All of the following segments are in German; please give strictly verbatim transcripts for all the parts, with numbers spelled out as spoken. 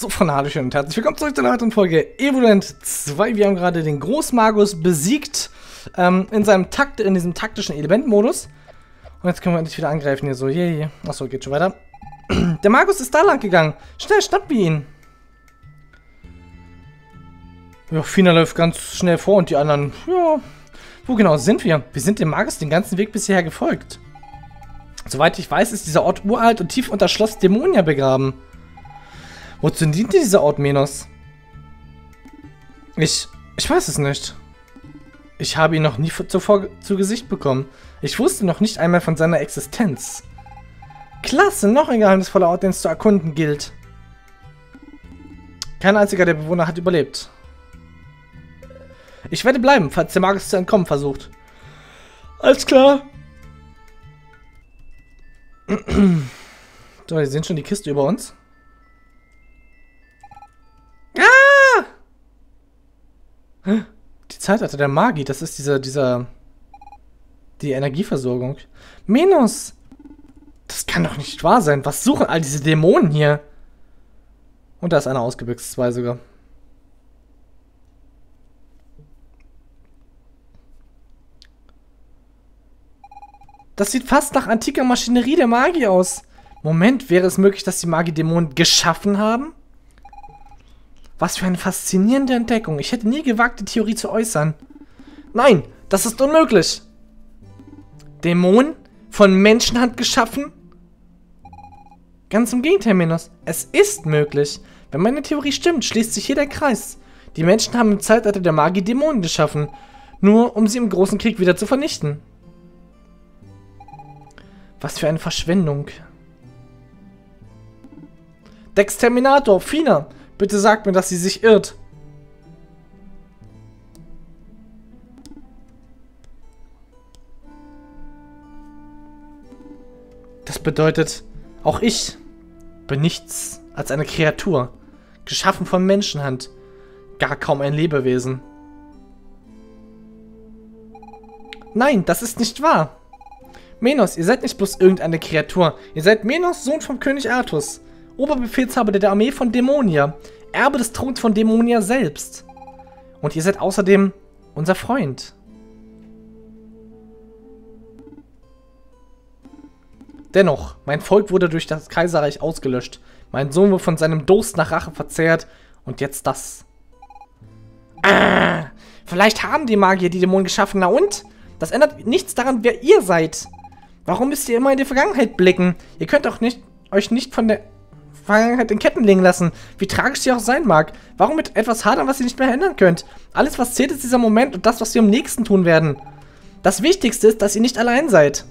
So, von hallo schön und herzlich willkommen zurück zu einer weiteren Folge Evoland zwei. Wir haben gerade den Großmagus besiegt ähm, in seinem Takt, in diesem taktischen Elementmodus. Und jetzt können wir endlich wieder angreifen hier so. Je, je. Achso, geht schon weiter. Der Magus ist da lang gegangen. Schnell, schnapp wir ihn. Ja, Fina läuft ganz schnell vor und die anderen. Ja. Wo genau sind wir? Wir sind dem Magus den ganzen Weg bisher gefolgt. Soweit ich weiß, ist dieser Ort uralt und tief unter Schloss Dämonia begraben. Wozu dient dieser Ort, Minos? Ich... Ich weiß es nicht. Ich habe ihn noch nie zuvor zu Gesicht bekommen. Ich wusste noch nicht einmal von seiner Existenz. Klasse, noch ein geheimnisvoller Ort, den es zu erkunden gilt. Kein einziger der Bewohner hat überlebt. Ich werde bleiben, falls der Magus zu entkommen versucht. Alles klar. So, wir sehen schon die Kiste über uns. Die Zeitalter der Magie, das ist dieser, dieser, die Energieversorgung. Minos! Das kann doch nicht wahr sein. Was suchen all diese Dämonen hier? Und da ist einer ausgebüxt, zwei sogar. Das sieht fast nach antiker Maschinerie der Magie aus. Moment, wäre es möglich, dass die Magie-Dämonen geschaffen haben? Was für eine faszinierende Entdeckung. Ich hätte nie gewagt, die Theorie zu äußern. Nein, das ist unmöglich. Dämonen? Von Menschenhand geschaffen? Ganz im Gegenteil, Minos. Es ist möglich. Wenn meine Theorie stimmt, schließt sich hier der Kreis. Die Menschen haben im Zeitalter der Magie Dämonen geschaffen. Nur, um sie im großen Krieg wieder zu vernichten. Was für eine Verschwendung. Der Exterminator, Fina. Bitte sagt mir, dass sie sich irrt. Das bedeutet, auch ich bin nichts als eine Kreatur, geschaffen von Menschenhand, gar kaum ein Lebewesen. Nein, das ist nicht wahr. Minos, ihr seid nicht bloß irgendeine Kreatur. Ihr seid Minos, Sohn vom König Arthus. Oberbefehlshaber der Armee von Dämonia, Erbe des Throns von Dämonia selbst. Und ihr seid außerdem unser Freund. Dennoch, mein Volk wurde durch das Kaiserreich ausgelöscht. Mein Sohn wurde von seinem Durst nach Rache verzehrt. Und jetzt das. Ah, vielleicht haben die Magier die Dämonen geschaffen. Na und? Das ändert nichts daran, wer ihr seid. Warum müsst ihr immer in die Vergangenheit blicken? Ihr könnt doch nicht, euch nicht von der Vergangenheit in Ketten legen lassen, wie tragisch sie auch sein mag. Warum mit etwas hadern, was ihr nicht mehr ändern könnt? Alles, was zählt, ist dieser Moment und das, was wir am nächsten tun werden. Das Wichtigste ist, dass ihr nicht allein seid.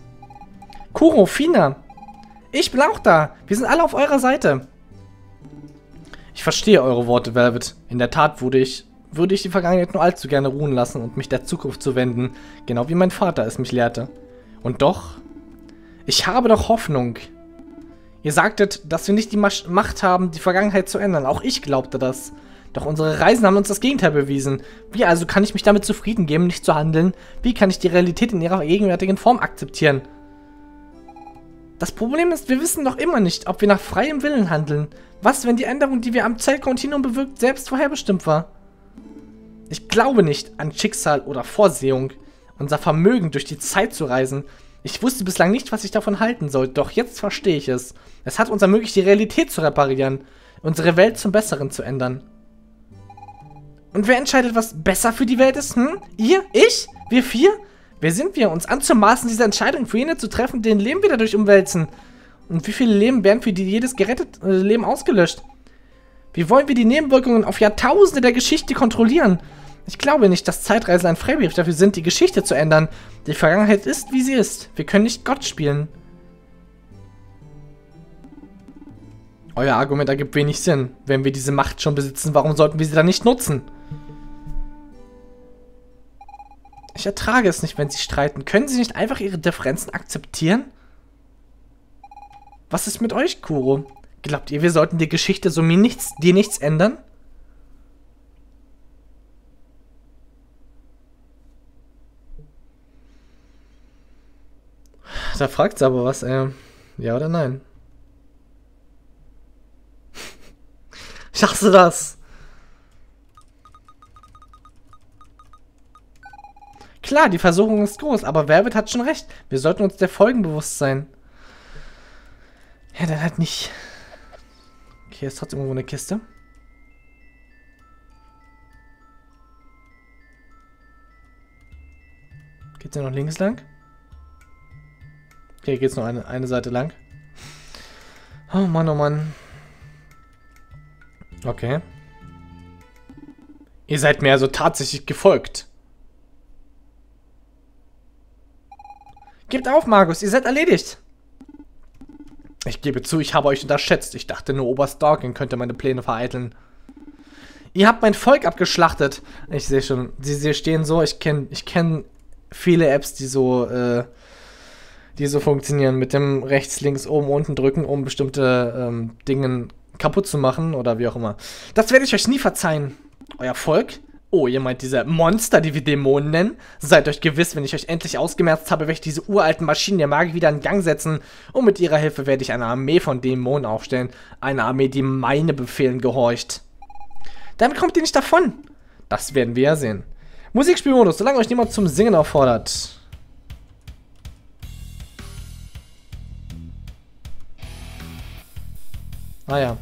Kuro, Fina, ich bin auch da. Wir sind alle auf eurer Seite. Ich verstehe eure Worte, Velvet. In der Tat würde ich, würde ich die Vergangenheit nur allzu gerne ruhen lassen und mich der Zukunft zuwenden, genau wie mein Vater es mich lehrte. Und doch, ich habe doch Hoffnung. Ihr sagtet, dass wir nicht die Macht haben, die Vergangenheit zu ändern. Auch ich glaubte das. Doch unsere Reisen haben uns das Gegenteil bewiesen. Wie also kann ich mich damit zufrieden geben, nicht zu handeln? Wie kann ich die Realität in ihrer gegenwärtigen Form akzeptieren? Das Problem ist, wir wissen noch immer nicht, ob wir nach freiem Willen handeln. Was, wenn die Änderung, die wir am Zeitkontinuum bewirkt, selbst vorherbestimmt war? Ich glaube nicht an Schicksal oder Vorsehung. Unser Vermögen, durch die Zeit zu reisen. Ich wusste bislang nicht, was ich davon halten sollte, doch jetzt verstehe ich es. Es hat uns ermöglicht, die Realität zu reparieren, unsere Welt zum Besseren zu ändern. Und wer entscheidet, was besser für die Welt ist? Hm? Ihr? Ich? Wir vier? Wer sind wir, uns anzumaßen, diese Entscheidung für jene zu treffen, deren Leben wir dadurch umwälzen? Und wie viele Leben werden für die jedes gerettete Leben ausgelöscht? Wie wollen wir die Nebenwirkungen auf Jahrtausende der Geschichte kontrollieren? Ich glaube nicht, dass Zeitreisen ein Freibrief dafür sind, die Geschichte zu ändern. Die Vergangenheit ist, wie sie ist. Wir können nicht Gott spielen. Euer Argument ergibt wenig Sinn. Wenn wir diese Macht schon besitzen, warum sollten wir sie dann nicht nutzen? Ich ertrage es nicht, wenn sie streiten. Können sie nicht einfach ihre Differenzen akzeptieren? Was ist mit euch, Kuro? Glaubt ihr, wir sollten die Geschichte so mir nichts, dir nichts ändern? Da fragt's aber was, äh, ja oder nein? Ich hasse das. Klar, die Versuchung ist groß, aber Werwitt hat schon recht. Wir sollten uns der Folgen bewusst sein. Ja, dann halt nicht. Okay, ist trotzdem irgendwo eine Kiste. Geht's ja noch links lang? Okay, geht's noch eine, eine Seite lang. Oh Mann, oh Mann. Okay. Ihr seid mir also tatsächlich gefolgt. Gebt auf, Markus, ihr seid erledigt. Ich gebe zu, ich habe euch unterschätzt. Ich dachte, nur Oberst Dorkin könnte meine Pläne vereiteln. Ihr habt mein Volk abgeschlachtet. Ich sehe schon, sie, sie stehen so, ich kenne ich kenn viele Apps, die so, äh, die so funktionieren. Mit dem rechts, links, oben, unten drücken, um bestimmte ähm, Dingen kaputt zu machen oder wie auch immer. Das werde ich euch nie verzeihen. Euer Volk? Oh, ihr meint diese Monster, die wir Dämonen nennen? Seid euch gewiss, wenn ich euch endlich ausgemerzt habe, werde ich diese uralten Maschinen der Magie wieder in Gang setzen. Und mit ihrer Hilfe werde ich eine Armee von Dämonen aufstellen. Eine Armee, die meine Befehlen gehorcht. Damit kommt ihr nicht davon. Das werden wir ja sehen. Musikspielmodus, solange euch niemand zum Singen auffordert. Ah ja.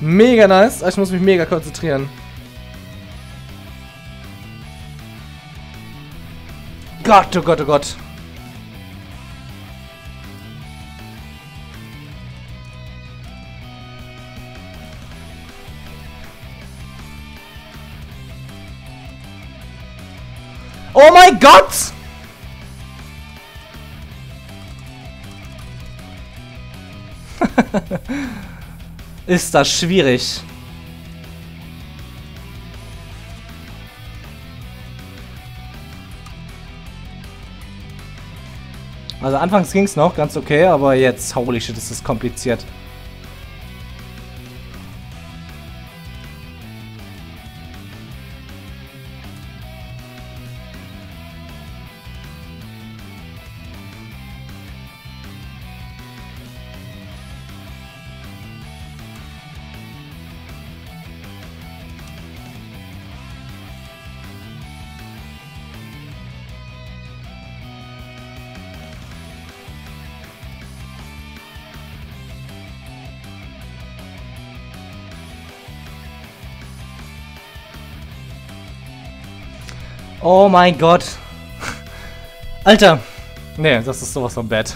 Mega nice, ich muss mich mega konzentrieren. Gott, oh Gott, oh Gott. Oh mein Gott! Ist das schwierig. Also anfangs ging es noch ganz okay, aber jetzt, holy shit, ist das kompliziert. Oh mein Gott. Alter. Nee, das ist sowas vom Bett.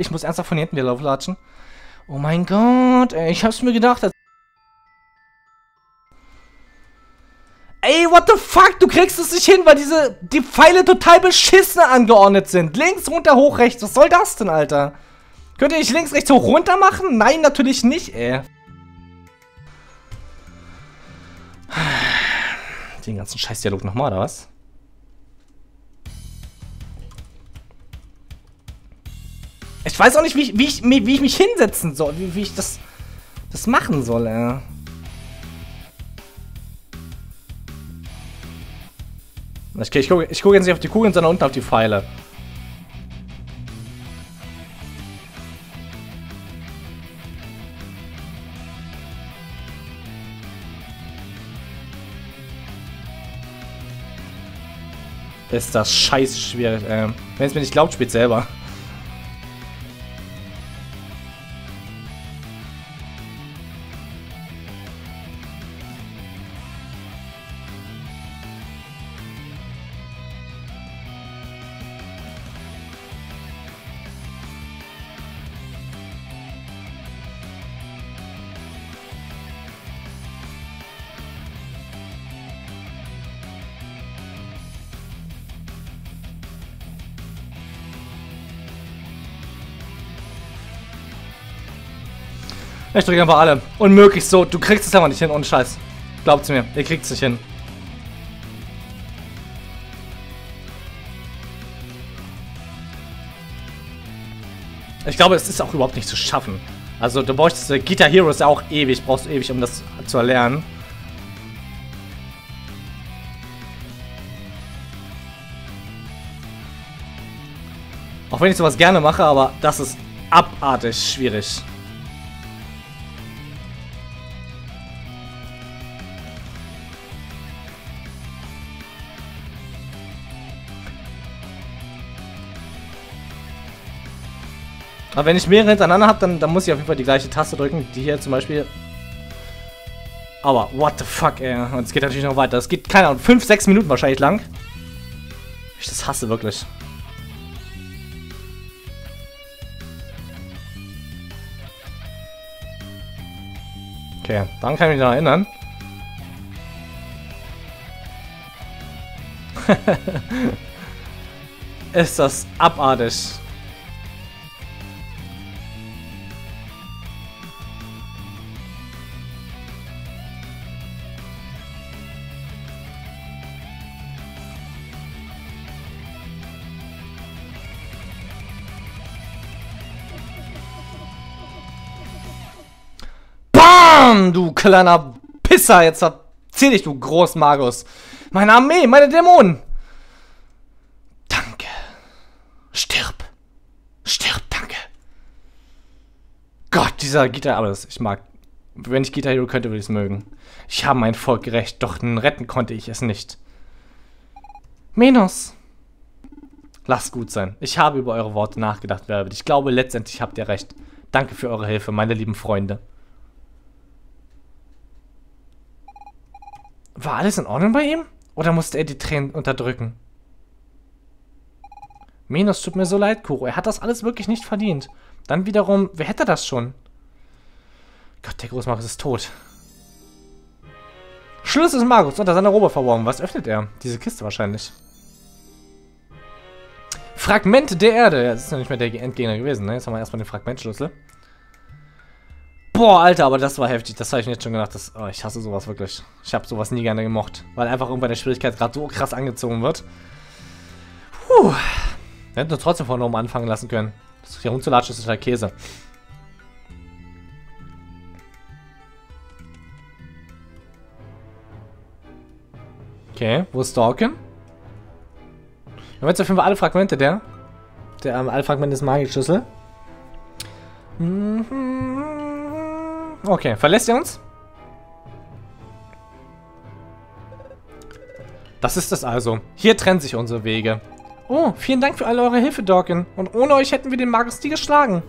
Ich muss ernsthaft von hinten wieder lauflatschen. Oh mein Gott, ey, ich hab's mir gedacht. Ey, what the fuck, du kriegst es nicht hin, weil diese die Pfeile total beschissen angeordnet sind. Links, runter, hoch, rechts. Was soll das denn, Alter? Könnt ihr nicht links, rechts, hoch, runter machen? Nein, natürlich nicht, ey. Den ganzen Scheißdialog nochmal, oder was? Ich weiß auch nicht, wie ich, wie ich, wie ich mich hinsetzen soll, wie, wie ich das, das machen soll, ey. Okay, ich gucke ich guck jetzt nicht auf die Kugeln, sondern unten auf die Pfeile. Ist das scheiß schwierig, ey. Wenn es mir nicht glaubt, spielt selber. Ich drücke einfach alle. Unmöglich so. Du kriegst es einfach nicht hin, ohne Scheiß. Glaubt's mir, ihr kriegt es nicht hin. Ich glaube, es ist auch überhaupt nicht zu schaffen. Also du brauchst äh, Guitar Hero ist ja auch ewig, brauchst du ewig, um das zu erlernen. Auch wenn ich sowas gerne mache, aber das ist abartig schwierig. Aber wenn ich mehrere hintereinander habe, dann, dann muss ich auf jeden Fall die gleiche Taste drücken, die hier zum Beispiel. Aber what the fuck, ey. Und es geht natürlich noch weiter. Es geht, keine Ahnung, fünf, sechs Minuten wahrscheinlich lang. Ich das hasse wirklich. Okay, dann kann ich mich noch erinnern. Ist das abartig. Du kleiner Pisser, jetzt erzähl dich, du Großmagus. Meine Armee, meine Dämonen. Danke. Stirb. Stirb, danke. Gott, dieser Guitar, aber das, ich mag. Wenn ich Guitar Hero könnte, würde ich es mögen. Ich habe mein Volk gerecht, doch retten konnte ich es nicht. Minos. Lasst gut sein. Ich habe über eure Worte nachgedacht, Werwitt. Ich glaube, letztendlich habt ihr recht. Danke für eure Hilfe, meine lieben Freunde. War alles in Ordnung bei ihm? Oder musste er die Tränen unterdrücken? Minos, tut mir so leid, Kuro. Er hat das alles wirklich nicht verdient. Dann wiederum, wer hätte das schon? Gott, der Großmagus ist tot. Schlüssel des Magus unter seiner Robe verborgen. Was öffnet er? Diese Kiste wahrscheinlich. Fragmente der Erde. Ja, das ist noch nicht mehr der Endgegner gewesen, ne? Jetzt haben wir erstmal den Fragmentschlüssel. Boah, Alter, aber das war heftig. Das habe ich mir jetzt schon gedacht. Das, oh, ich hasse sowas wirklich. Ich habe sowas nie gerne gemocht. Weil einfach irgendwann der Schwierigkeitsgrad so krass angezogen wird. Puh. Wir hätten uns trotzdem vorne oben anfangen lassen können. Das hier rumzulatschen ist total Käse. Okay, wo ist Dorkin? Wir haben jetzt auf jeden Fall alle Fragmente der. Der ähm, alle Fragmente des Magelschlüssel. Mhm. Okay, verlässt ihr uns? Das ist es also. Hier trennen sich unsere Wege. Oh, vielen Dank für all eure Hilfe, Dorkin. Und ohne euch hätten wir den Magus nie geschlagen.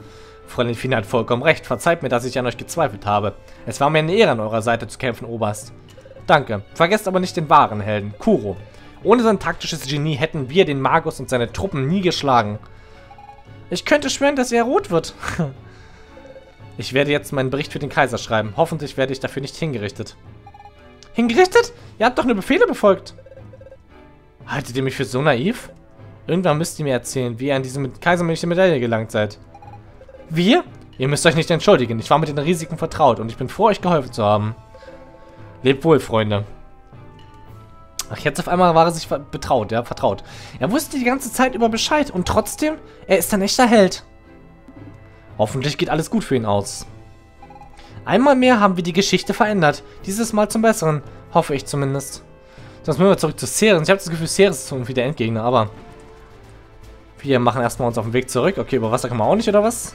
Fräulein Fina hat vollkommen recht. Verzeiht mir, dass ich an euch gezweifelt habe. Es war mir eine Ehre, an eurer Seite zu kämpfen, Oberst. Danke. Vergesst aber nicht den wahren Helden, Kuro. Ohne sein taktisches Genie hätten wir den Magus und seine Truppen nie geschlagen. Ich könnte schwören, dass er rot wird. Ich werde jetzt meinen Bericht für den Kaiser schreiben. Hoffentlich werde ich dafür nicht hingerichtet. Hingerichtet? Ihr habt doch nur Befehle befolgt. Haltet ihr mich für so naiv? Irgendwann müsst ihr mir erzählen, wie ihr an diese kaisermännliche Medaille gelangt seid. Wir? Ihr müsst euch nicht entschuldigen. Ich war mit den Risiken vertraut und ich bin froh, euch geholfen zu haben. Lebt wohl, Freunde. Ach, jetzt auf einmal war er sich betraut, ja, vertraut. Er wusste die ganze Zeit über Bescheid und trotzdem, er ist ein echter Held. Hoffentlich geht alles gut für ihn aus. Einmal mehr haben wir die Geschichte verändert. Dieses Mal zum Besseren. Hoffe ich zumindest. Sonst müssen wir zurück zu Ceres. Ich habe das Gefühl, Ceres ist irgendwie der Endgegner, aber... Wir machen erstmal uns auf den Weg zurück. Okay, über Wasser kann man auch nicht, oder was?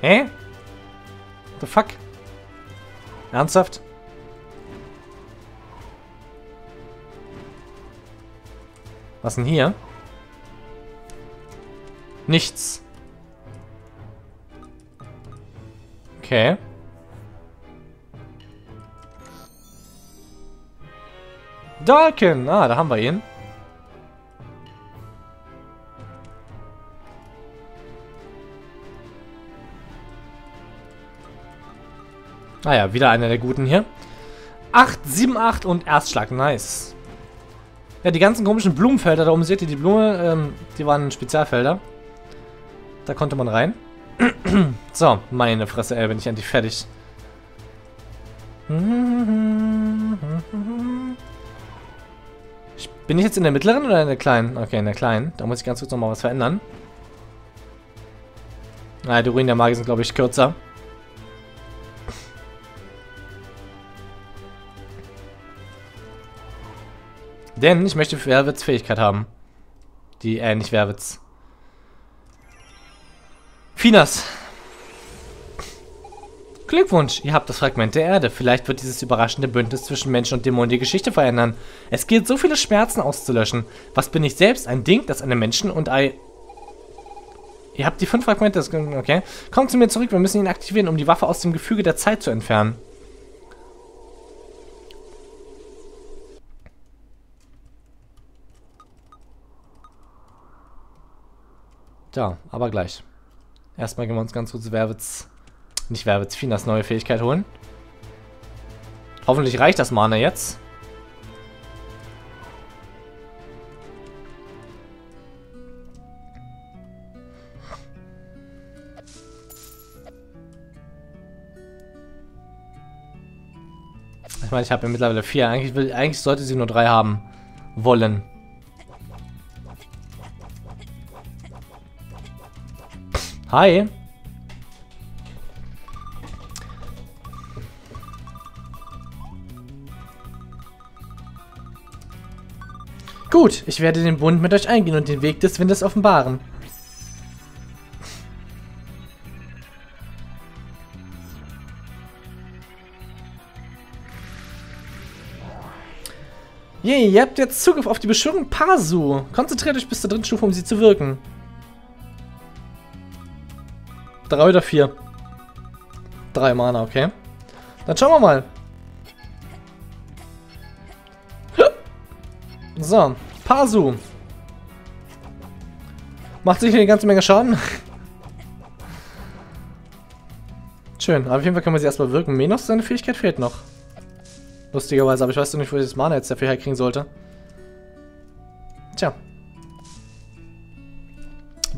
Hä? What the fuck? Ernsthaft? Was denn hier? Nichts. Okay. Dalkin! Ah, da haben wir ihn. Naja, ah wieder einer der Guten hier. acht, sieben, acht und Erstschlag. Nice. Ja, die ganzen komischen Blumenfelder da oben, seht ihr, die Blume, ähm, die waren Spezialfelder. Da konnte man rein. So, meine Fresse, ey, bin ich endlich fertig. Bin ich jetzt in der mittleren oder in der kleinen? Okay, in der kleinen. Da muss ich ganz kurz nochmal was verändern. Naja, die Ruinen der Magie sind, glaube ich, kürzer. Denn ich möchte für Werwitts Fähigkeit haben. Die, äh, nicht Werwitts. Finas. Glückwunsch, ihr habt das Fragment der Erde. Vielleicht wird dieses überraschende Bündnis zwischen Menschen und Dämonen die Geschichte verändern. Es gilt, so viele Schmerzen auszulöschen. Was bin ich selbst? Ein Ding, das einem Menschen und Ei... Ihr habt die fünf Fragmente, okay. Kommt zu mir zurück, wir müssen ihn aktivieren, um die Waffe aus dem Gefüge der Zeit zu entfernen. Ja, aber gleich. Erstmal gehen wir uns ganz kurz Werwitz, nicht Werwitz, Finas neue Fähigkeit holen. Hoffentlich reicht das Mana jetzt. Ich meine, ich habe ja mittlerweile vier. Eigentlich, will, eigentlich sollte sie nur drei haben wollen. Hi. Gut, ich werde den Bund mit euch eingehen und den Weg des Windes offenbaren. Yay, ihr habt jetzt Zugriff auf die Beschwörung Parsu. Konzentriert euch bis zur dritten Stufe, um sie zu wirken. Drei oder vier? Drei Mana, okay. Dann schauen wir mal. So, Pazu. Macht sicher eine ganze Menge Schaden. Schön, aber auf jeden Fall können wir sie erstmal wirken. Minos, seine Fähigkeit fehlt noch. Lustigerweise, aber ich weiß noch nicht, wo ich das Mana jetzt dafür herkriegen sollte. Tja.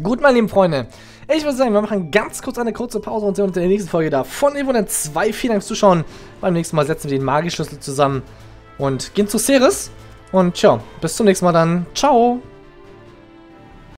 Gut, meine lieben Freunde. Ich würde sagen, wir machen ganz kurz eine kurze Pause und sehen uns in der nächsten Folge da von Evoland zwei. Vielen Dank fürs Zuschauen. Beim nächsten Mal setzen wir den Magieschlüssel zusammen und gehen zu Ceres. Und tja, bis zum nächsten Mal dann. Ciao!